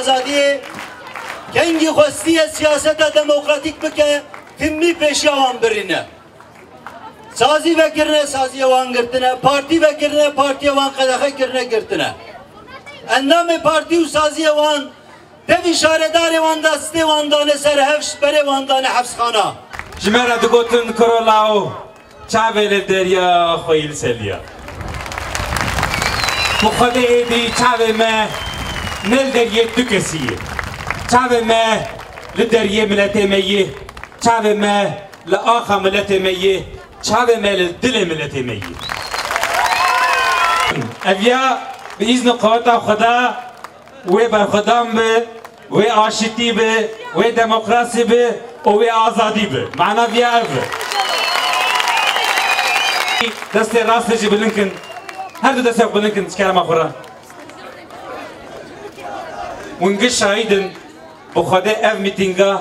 آزادی کنگی خواستی سیاست دموکراتیک بکه کمی پیشیوان برینه سازی بکرنه سازی وان گرتنه پارتی بکرنه پارتی وان قدخه کرنه گرتنه اندام پارتی و سازی وان دو اشاردار وان دسته وان دانه سرهفش بره وان دانه حفظ خانه جمعه دگوتن کرولاو چاویل دریا خویل سلیا مخده ایدی چاوی مه نل درية تكسية تعب ما للدرية ملتمية تعب ما لآخر ملتمية تعب ما للدل ملتمية أبيا بإذن قوة خدا وبخدام به وعاشتي به وديمقراطي به وعازادي به معنا بيا أبي دست راست جيب لينكن هر دو دست جيب لينكن كلام أخرى ونگه شاهیدن بخواده اف میتینگا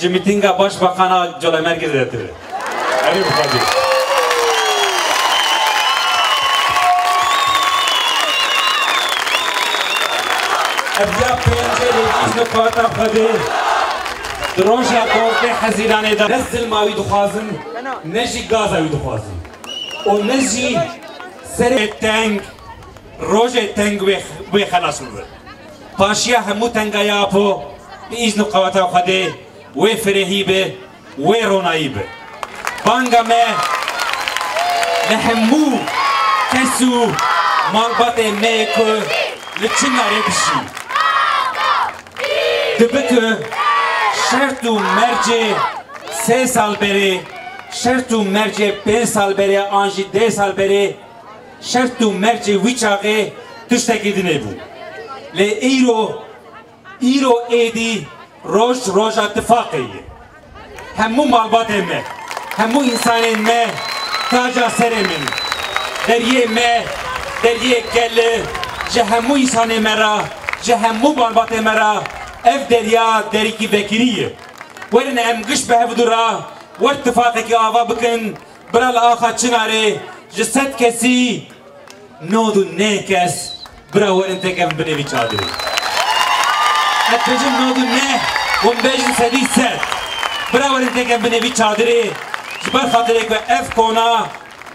جه میتینگا باش بخانه جلوی مرگز دیتره هلی بخواده افیا پینجه لیزن قواتا بخواده درونش اکورت حزیرانه دار نز ظلماوی دخوازن نجی گازاوی دخوازن و نجی سر تنگ روش تنگ وی خلاص مورد پاشیا همو تنگایا پو بیزن قواتا خده وی فرهی به وی رونایی به بانگا مه لهمو کسو مالبات مه که لچنگاره بشی دبکه شرط و مرجه 3 سال بره شرط و مرجه 5 سال بره آنجی 10 سال بره شرط و مرجه ویچاقه تشتگی دنه بود لإيرو إيدي روش اتفاقية همو مالبات ما همو إنسان ما تاجا سر من درية ما درية قل جهمو إنسان مرا جهمو مالبات مرا اف دريا دريكي بكرية ورن هم قش بهفدرا وارتفاقك آوا بكن برا الآخر چناري جسد كسي نودو نيكس برا ورن تكم بني بيشادي. أتجمع نودنه ومبيجن سديد سد. برا ورن تكم بني بيشادي. جبر خاطرك وقف كونا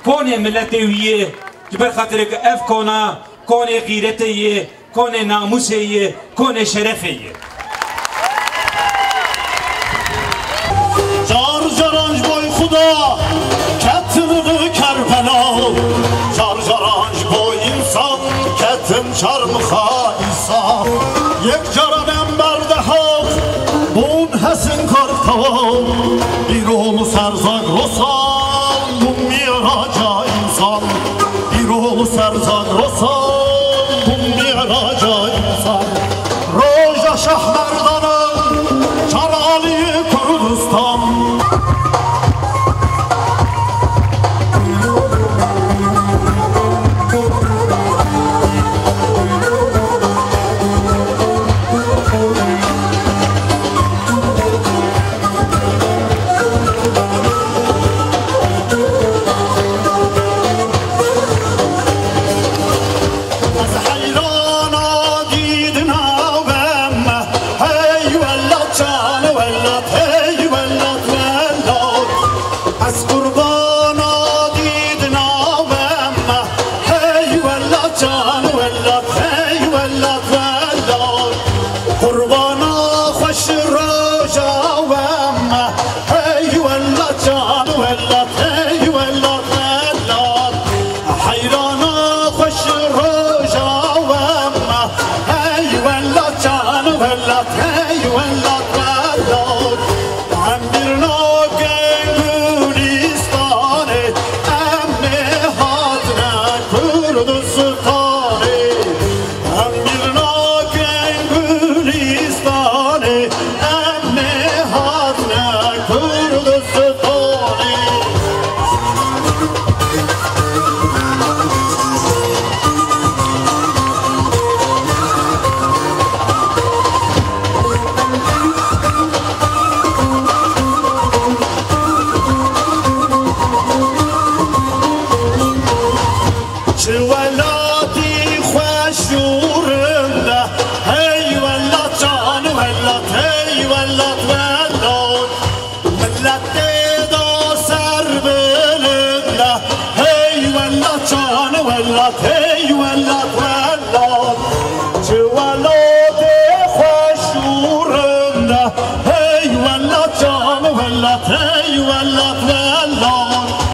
كونه ملتهويه. جبر خاطرك وقف كونا كونه غيرتهيه كونه ناموسهيه كونه شرفهيه. جار جارانج بوي خدا كتبه كربلا. جار جارانج بوي إنسان. تم شرم خایسا یک جرانم برده حق بون هسن کارتوام بیرون سرزاگ رسان بون میراجا انسان بیرون سرزاگ رسان بون میراجا انسان روژا شه بردنم چرالی کردستان I'm والله.